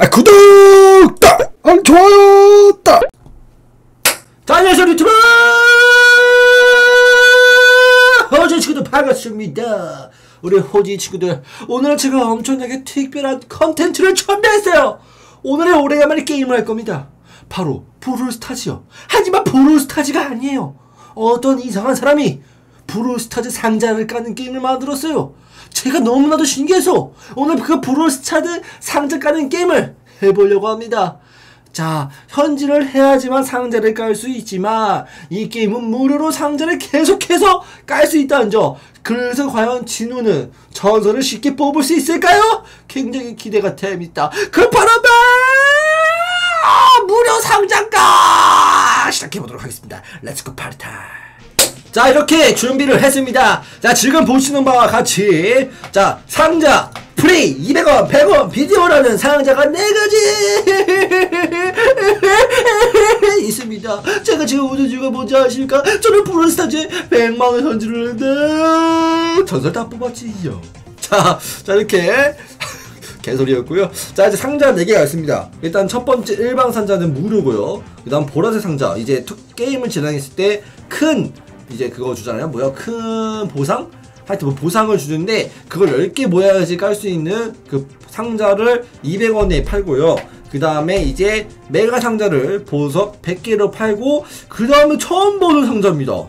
아, 구독! 딱! 아, 좋아요! 딱! 자, 안녕하세요, 유튜브! 호주 친구들 반갑습니다. 우리 호주 친구들, 오늘 제가 엄청나게 특별한 컨텐츠를 준비했어요. 오늘의 오래간만에 게임을 할 겁니다. 바로 브롤스타즈요. 하지만 브롤스타즈가 아니에요. 어떤 이상한 사람이 브롤스타즈 상자를 까는 게임을 만들었어요. 제가 너무나도 신기해서 오늘 그 브롤스타즈 상자 까는 게임을 해보려고 합니다. 자, 현질을 해야지만 상자를 깔 수 있지만 이 게임은 무료로 상자를 계속해서 깔 수 있다는 점. 그래서 과연 진우는 전설을 쉽게 뽑을 수 있을까요? 굉장히 기대가 됩니다. 그 바람에 무료 상자가 시작해보도록 하겠습니다. 렛츠고 파티타임. 자, 이렇게 준비를 했습니다. 자, 지금 보시는 바와 같이, 자, 상자 프리 200원 100원 비디오라는 상자가 4가지 있습니다. 제가 지금 오는 이유가 뭔지 아십니까? 저는 브롤스타즈에 100만원 현질을 했는데 전설 다 뽑았지요. 자, 이렇게 개소리였고요. 자, 이제 상자 4개가 있습니다. 일단 첫 번째 일반 상자는 무료고요. 그 다음 보라색 상자, 이제 게임을 진행했을 때 큰 이제 그거 주잖아요. 뭐야, 큰 보상? 하여튼 뭐 보상을 주는데 그걸 10개 모아야지 깔 수 있는 그 상자를 200원에 팔고요. 그 다음에 이제 메가 상자를 보석 100개로 팔고, 그 다음에 처음 보는 상자입니다.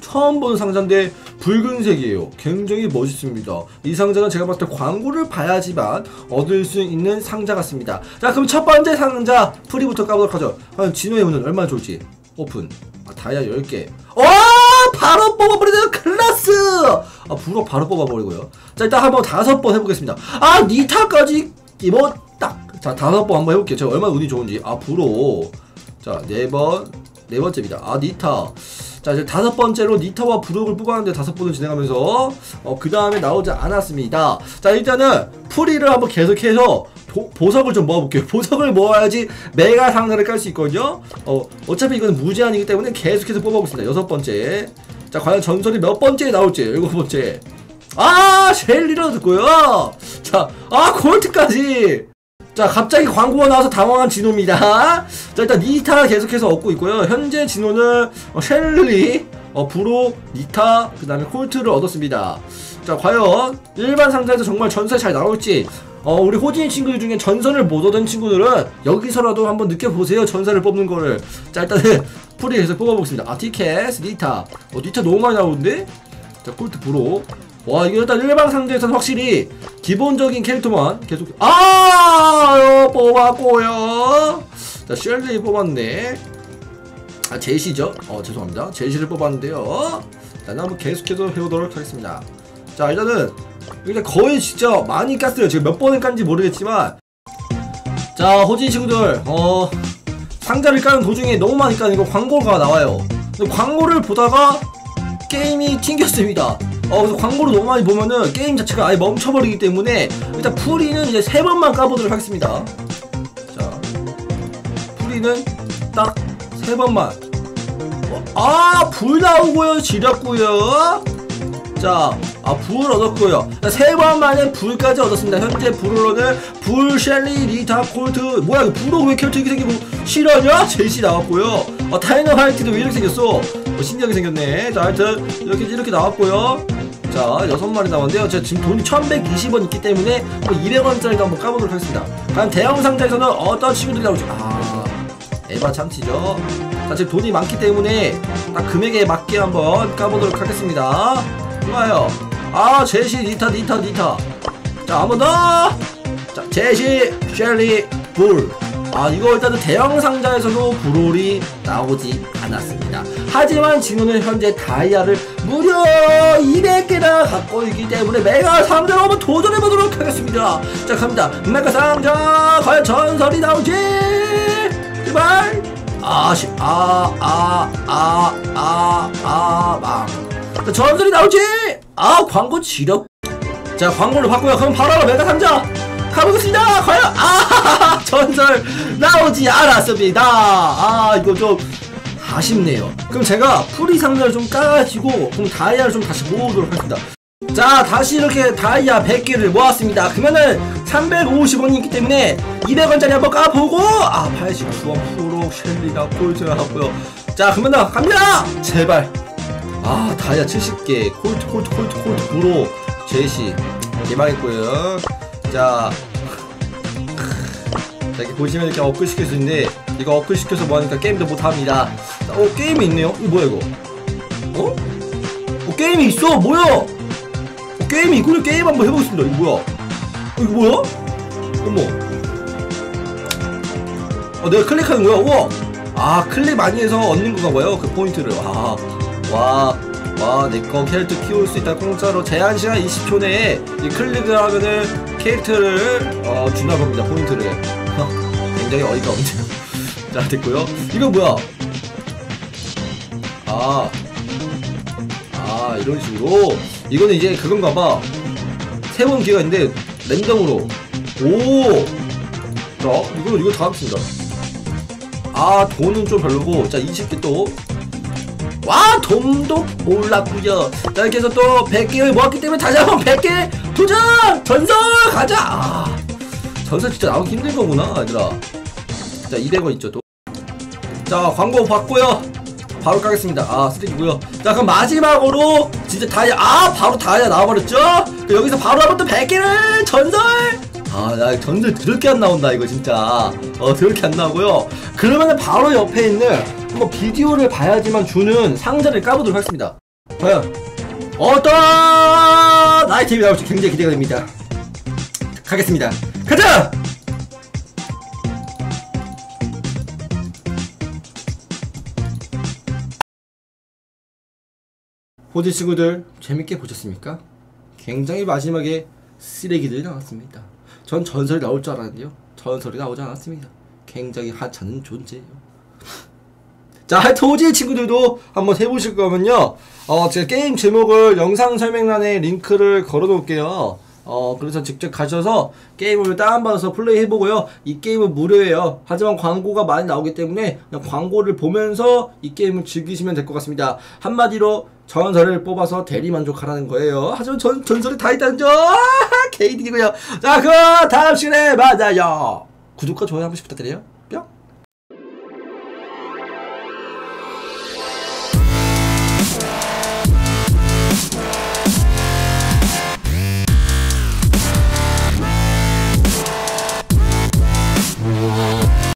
처음 보는 상자인데 붉은색이에요. 굉장히 멋있습니다. 이 상자는 제가 봤을 때 광고를 봐야지만 얻을 수 있는 상자 같습니다. 자, 그럼 첫 번째 상자 프리부터 까보도록 하죠. 과연 진호의 운은 얼마나 좋을지. 오픈. 아, 다이아 10개. 어, 바로 뽑아버리네요. 클라스. 아, 불어 바로 뽑아버리고요. 자, 일단 한번 5번 해보겠습니다. 아, 니타까지 뭐 딱. 자, 5번 한번 해볼게요. 제가 얼마나 운이 좋은지. 아, 불어. 자, 4번째입니다. 아, 니타. 자, 이제 5번째로 니타와 브록을 뽑았는데 5번을 진행하면서 그 다음에 나오지 않았습니다. 자, 일단은 프리를 한번 계속해서 보석을 좀 모아볼게요. 보석을 모아야지 메가 상자를 깔 수 있거든요. 어차피 이건 무제한이기 때문에 계속해서 뽑아보겠습니다. 6번째. 자, 과연 전설이 몇 번째에 나올지. 7번째. 아, 쉘리라도 듣고요. 자, 아, 골트까지. 자, 갑자기 광고가 나와서 당황한 진호입니다. 자, 일단 니타 계속해서 얻고 있고요. 현재 진호는 쉘리, 브로, 니타, 그 다음에 콜트를 얻었습니다. 자, 과연 일반 상자에서 정말 전설이 잘 나올지. 우리 호진이 친구들 중에 전설을 못 얻은 친구들은 여기서라도 한번 느껴보세요. 전설을 뽑는 거를. 자, 일단은 프리 계속 뽑아보겠습니다. 아, 티켓, 니타. 니타 너무 많이 나오는데? 자, 콜트, 브로. 와, 이게 일단 일반 상자에서는 확실히 기본적인 캐릭터만 계속. 아, 뽑았고요. 자, 쉘리 뽑았네. 아, 제시죠? 죄송합니다. 제시를 뽑았는데요. 자, 한번 계속해서 해보도록 하겠습니다. 자, 일단 거의 진짜 많이 깠어요. 지금 몇 번을 깐지 모르겠지만. 자, 호진 친구들, 상자를 까는 도중에 너무 많이 까는 거 광고가 나와요. 근데 광고를 보다가 게임이 튕겼습니다. 그래서 광고를 너무 많이 보면은 게임 자체가 아예 멈춰버리기 때문에 일단 프리는 이제 3번만 까보도록 하겠습니다. 자, 프리는 딱 3번만. 아, 불 나오고요. 지렸고요. 자, 아, 불 얻었고요. 3번만에 불까지 얻었습니다. 현재 브롤러는 불, 쉘리, 리타, 콜트. 뭐야, 이거 브로 왜 캐릭터 이렇게 생기고 실화냐? 제시 나왔고요. 다이너마이트도 왜 이렇게 생겼어? 신기하게 생겼네. 자, 하여튼 이렇게 나왔고요. 자, 6마리 나왔는데요. 제가 지금 돈이 1120원 있기 때문에 200원짜리도 한번 까보도록 하겠습니다. 과연 대형 상자에서는 어떤 친구들이 나오죠? 아, 에바 참치죠. 자, 지금 돈이 많기 때문에 딱 금액에 맞게 한번 까보도록 하겠습니다. 좋아요. 아, 제시, 니타. 자, 한번 더. 자, 제시, 쉘리, 불. 아, 이거 일단은 대형 상자에서도 브롤이 나오지 않았습니다. 하지만 진우는 현재 다이아를 무려 200개나 갖고 있기 때문에 메가 상자로 한번 도전해보도록 하겠습니다. 자, 갑니다. 메가 상자, 과연 전설이 나오지? 제발. 망. 전설이 나오지? 아, 광고 지력. 자, 광고를 봤고요. 그럼 바로 메가 상자 가보겠습니다. 과연 전설 나오지 않았습니다. 아, 이거 좀 아쉽네요. 그럼 제가 프리 상자를 좀 까가지고 그럼 다이아를 좀 다시 모으도록 하겠습니다. 자, 다시 이렇게 다이아 100개를 모았습니다. 그러면은 350원이 있기 때문에 200원짜리 한번 까보고, 아 89원 프로 쉘리가 콜드라 하고요. 자, 그러면은 갑니다. 제발. 아, 다이아 70개 콜드 프로 제시 개망했고요. 자, 이렇게 보시면 이렇게 업글 시킬 수 있는데, 이거 업글 시켜서 뭐하니까 게임도 못합니다. 어, 게임이 있네요. 이거 뭐야 이거? 어? 어, 게임이 있어. 뭐야? 게임이 있군요. 게임 한번 해보겠습니다. 이거 뭐야? 이거 뭐야? 어머. 어, 내가 클릭하는 거야? 우와. 아, 클릭 많이 해서 얻는 건가 봐요. 그 포인트를. 와. 와. 와, 내 거 캐릭터 키울 수 있다. 공짜로 제한 시간 20초 내에 이 클릭을 하면은 캐릭터를 주나 봅니다. 포인트를. 굉장히 어이가 없네요. 자, 됐고요. 이거 뭐야? 아, 이런 식으로. 이거는 이제 그건가 봐. 세번 기회가 있는데 랜덤으로. 오. 자, 이거 다 합친다. 아, 돈은 좀 별로고. 자, 20개 또. 와, 돈도 올랐구요. 자, 이렇게 해서 또 100개 모았기 때문에 다시 한번 100개 도전! 전설 가자! 아, 전설 진짜 나오기 힘든 거구나, 얘들아. 자, 200원 있죠 또. 자, 광고 받고요. 바로 까겠습니다. 아, 쓰레기고요. 자, 그럼 마지막으로 진짜 다이아, 아, 바로 다이아 나와버렸죠? 그럼 여기서 바로 한번 또 100개를 전설! 아, 나 전설 드럽게 안 나온다, 이거 진짜. 드럽게 안 나오고요. 그러면은 바로 옆에 있는 한번 비디오를 봐야지만 주는 상자를 까보도록 하겠습니다. 과연 어떤 아이템이 나올지 굉장히 기대가 됩니다. 가겠습니다. 가자! 호지 친구들, 재밌게 보셨습니까? 굉장히 마지막에 쓰레기들이 나왔습니다. 전 전설이 나올 줄 알았는데요, 전설이 나오지 않았습니다. 굉장히 하찮은 존재예요. 자, 하여튼 호지 친구들도 한번 해보실 거면요, 제가 게임 제목을 영상 설명란에 링크를 걸어 놓을게요. 그래서 직접 가셔서 게임을 다운받아서 플레이 해보고요. 이 게임은 무료예요. 하지만 광고가 많이 나오기 때문에 그냥 광고를 보면서 이 게임을 즐기시면 될 것 같습니다. 한마디로 전설을 뽑아서 대리만족하라는 거예요. 하지만 전설이 다 있다는 점 개이득이고요. 자, 그럼 다음 시간에 만나요. 구독과 좋아요 한 번씩 부탁드려요.